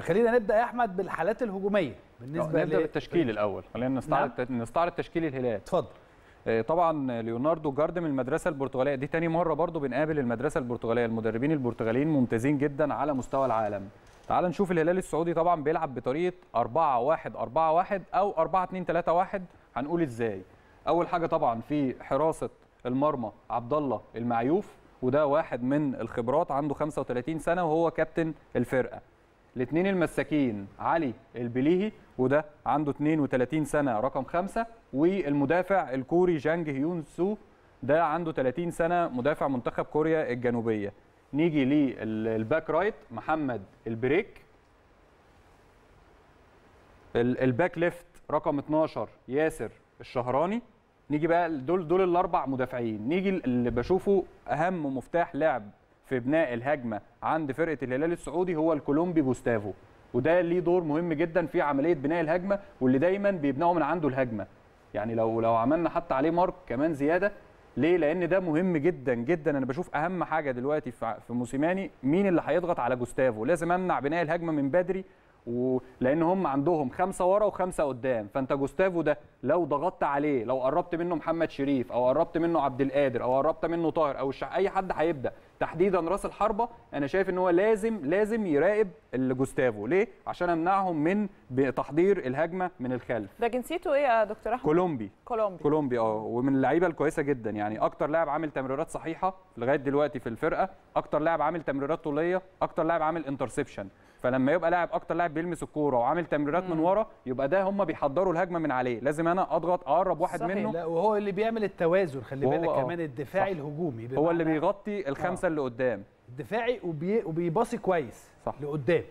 خلينا نبدا يا احمد بالحالات الهجوميه بالنسبه نبدا بالتشكيل الاول. خلينا نستعرض تشكيل الهلال. اتفضل. طبعا ليوناردو جاردم المدرسه البرتغاليه، دي تاني مره برضو بنقابل المدرسه البرتغاليه، المدربين البرتغاليين ممتازين جدا على مستوى العالم. تعال نشوف الهلال السعودي طبعا بيلعب بطريقه 4-1-4-1 او 4-2-3-1. هنقول ازاي؟ اول حاجه طبعا في حراسه المرمى عبد الله المعيوف، وده واحد من الخبرات، عنده 35 سنه وهو كابتن الفرقه. الاثنين المساكين علي البليهي، وده عنده 32 سنه رقم 5، والمدافع الكوري جانج هيون سو، ده عنده 30 سنه مدافع منتخب كوريا الجنوبيه. نيجي للباك رايت محمد البريك، الباك ليفت رقم 12 ياسر الشهراني. نيجي بقى دول الاربع مدافعين. نيجي اللي بشوفه اهم مفتاح لعب في بناء الهجمه عند فرقه الهلال السعودي هو الكولومبي جوستافو، وده ليه دور مهم جدا في عمليه بناء الهجمه، واللي دايما بيبناوا من عنده الهجمه. يعني لو عملنا حتى عليه مارك كمان زياده، ليه؟ لان ده مهم جدا جدا. انا بشوف اهم حاجه دلوقتي في موسيماني مين اللي هيضغط على جوستافو. لازم امنع بناء الهجمه من بدري، ولان هم عندهم 5 ورا و5 قدام، فانت جوستافو ده لو ضغطت عليه، لو قربت منه محمد شريف او قربت منه عبد القادر او قربت منه طاهر او اي حد هيبدا، تحديدا راس الحربه. انا شايف ان هو لازم يراقب الجوستافو. ليه؟ عشان امنعهم من تحضير الهجمه من الخلف. ده جنسيته ايه يا دكتور احمد؟ كولومبي ومن اللعيبه الكويسه جدا، يعني اكتر لاعب عامل تمريرات صحيحه لغايه دلوقتي في الفرقه، اكتر لاعب عامل تمريرات طوليه، اكتر لاعب عامل انترسبشن. فلما يبقى لاعب اكتر لاعب بيلمس الكوره وعامل تمريرات من ورا، يبقى ده هم بيحضروا الهجمه من عليه. لازم انا اضغط اقرب واحد صحيح. منه. لا، وهو اللي بيعمل التوازن، خلي بالك كمان الدفاعي الهجومي، هو اللي بيغطي الخمسه اللي قدام الدفاعي وبيباصي كويس صح. لقدام.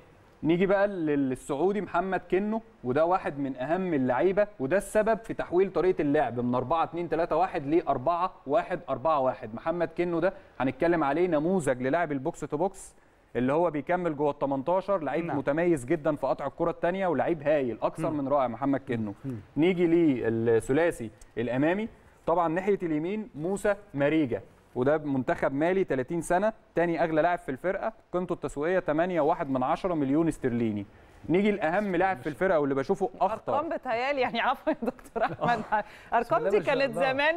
نيجي بقى للسعودي محمد كنو، وده واحد من اهم اللعيبه، وده السبب في تحويل طريقه اللعب من 4-2-3-1 ل 4-1-4-1. محمد كنو ده هنتكلم عليه نموذج للاعب البوكس تو بوكس، اللي هو بيكمل جوه ال 18، لعيب متميز جدا في قطع الكره الثانيه، ولعيب هايل اكثر من رائع محمد كنو. نيجي للثلاثي الامامي، طبعا ناحيه اليمين موسى ماريجا، وده منتخب مالي 30 سنه، ثاني اغلى لاعب في الفرقه، قيمته التسويقيه 8.1 مليون استرليني. نيجي لاهم لاعب في الفرقه واللي بشوفه اخطر. ارقام بتهيالي يعني، عفوا يا دكتور احمد، ارقام دي كانت زمان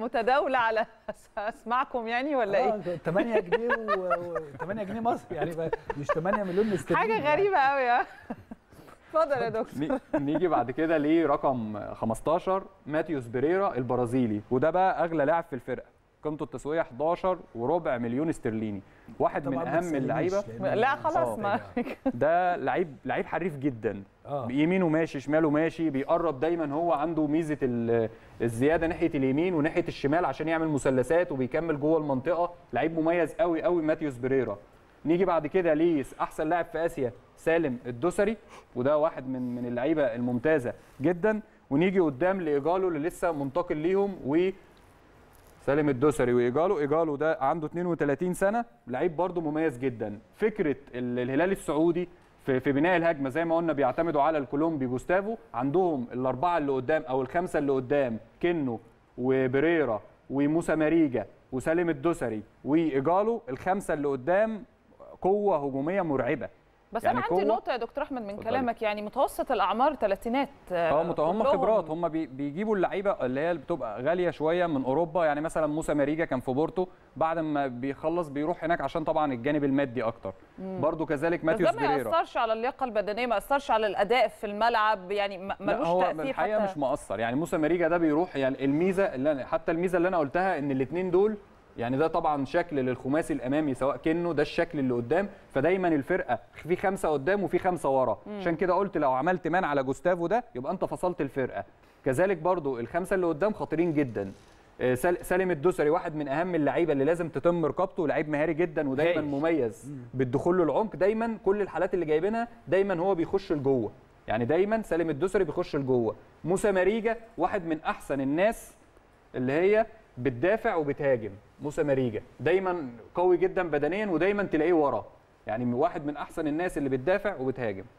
متداوله على اسمعكم يعني ولا ايه؟ 8 جنيه و8 جنيه مصري يعني، مش 8 مليون استرليني، حاجه غريبه قوي يعني. اتفضل يا دكتور. نيجي بعد كده لرقم 15 ماتيوس بيريرا البرازيلي، وده بقى اغلى لاعب في الفرقه، قيمته التسويقيه 11.4 مليون استرليني، واحد من اهم اللعيبه. لا خلاص ما ده لعيب حريف جدا، يمينه ماشي شماله ماشي، بيقرب دايما. هو عنده ميزه الزياده ناحيه اليمين وناحيه الشمال عشان يعمل مثلثات، وبيكمل جوه المنطقه. لعيب مميز قوي قوي ماتيوس بيريرا. نيجي بعد كده احسن لاعب في اسيا سالم الدوسري، وده واحد من اللعيبه الممتازه جدا. ونيجي قدام لإيجالو اللي لسه منتقل ليهم، و سالم الدوسري وإيجالو ده عنده 32 سنة، لعيب برضه مميز جدا. فكرة الهلال السعودي في بناء الهجمة زي ما قلنا بيعتمدوا على الكولومبي جوستافو. عندهم الأربعة اللي قدام أو الخمسة اللي قدام، كنو وبريرا وموسى ماريجا وسالم الدوسري وإيجالو، الخمسة اللي قدام قوة هجومية مرعبة. بس يعني انا عندي نقطه يا دكتور احمد من كلامك، يعني متوسط الاعمار ثلاثينات، هم خبرات، هم بيجيبوا اللعيبه اللي هي بتبقى غاليه شويه من اوروبا. يعني مثلا موسى ماريجا كان في بورتو، بعد ما بيخلص بيروح هناك عشان طبعا الجانب المادي اكتر. برضو كذلك ماتيوس بيريرا، بس ده ما اثرش على اللياقه البدنيه، ما اثرش على الاداء في الملعب، يعني ملوش تاثير الحقيقه، مش مؤثر. يعني موسى ماريجا ده بيروح، يعني الميزه اللي انا قلتها ان الاثنين دول، يعني ده طبعا شكل للخماسي الامامي، سواء كنه ده الشكل اللي قدام، فدايما الفرقه في 5 قدام وفي 5 ورا. عشان كده قلت لو عملت مان على جوستافو ده يبقى انت فصلت الفرقه. كذلك برضو الخمسه اللي قدام خطيرين جدا. سالم الدوسري واحد من اهم اللعيبه اللي لازم تتم رقابته، لعيب مهاري جدا ودايما مميز بالدخول للعمق. دايما كل الحالات اللي جايبينها دايما هو بيخش لجوه، يعني دايما سالم الدوسري بيخش لجوه. موسى ماريجا واحد من احسن الناس اللي هي بتدافع وبتهاجم. موسى ماريجا دايما قوي جدا بدنيا، ودايما تلاقيه ورا، يعني واحد من احسن الناس اللي بتدافع وبتهاجم.